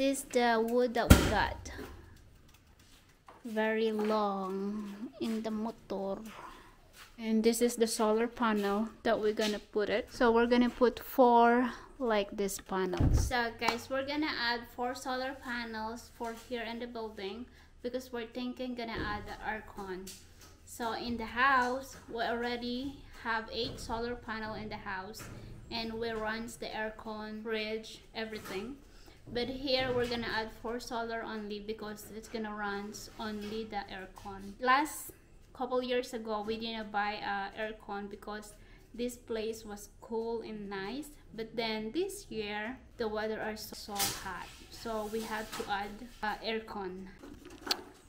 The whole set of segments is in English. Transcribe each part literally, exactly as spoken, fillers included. is the wood that we got. Very long in the motor. And this is the solar panel that we're gonna put it. So we're gonna put four like this panels. So guys, we're gonna add four solar panels for here in the building because we're thinking gonna add the aircon. So in the house, we already have eight solar panel in the house, and we runs the aircon, fridge, everything. But here we're gonna add four solar only because it's gonna run only the aircon. Last couple years ago, we didn't buy uh, aircon because this place was cool and nice. But then this year the weather are so, so hot, so we had to add uh, aircon.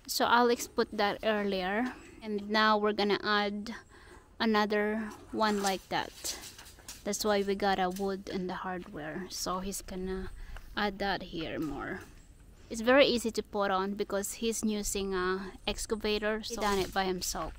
So Alex put that earlier, and now we're gonna add another one like that. That's why we got a wood and the hardware. So he's gonna add that here more. It's very easy to put on because he's using a excavator, so he done it by himself.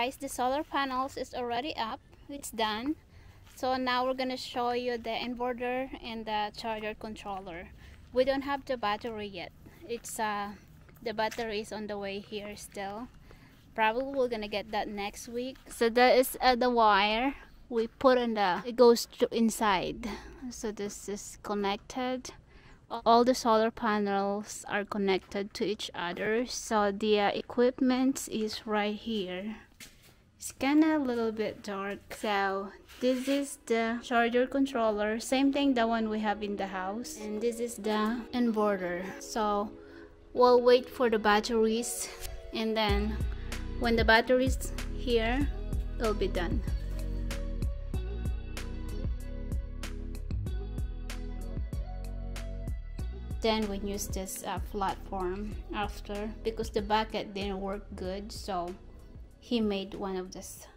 Guys, the solar panels is already up. It's done. So now we're gonna show you the inverter and the charger controller. We don't have the battery yet. It's uh the battery is on the way here still. Probably we're gonna get that next week. So that is uh, the wire we put on the. It goes to inside. So this is connected. All the solar panels are connected to each other. So the uh, equipment is right here. It's kind of a little bit dark. So this is the charger controller, same thing, the one we have in the house, and this is the inverter. So we'll wait for the batteries and then When the batter is here, it'll be done. Then we use this uh, flat form after, because the bucket didn't work good, so he made one of this.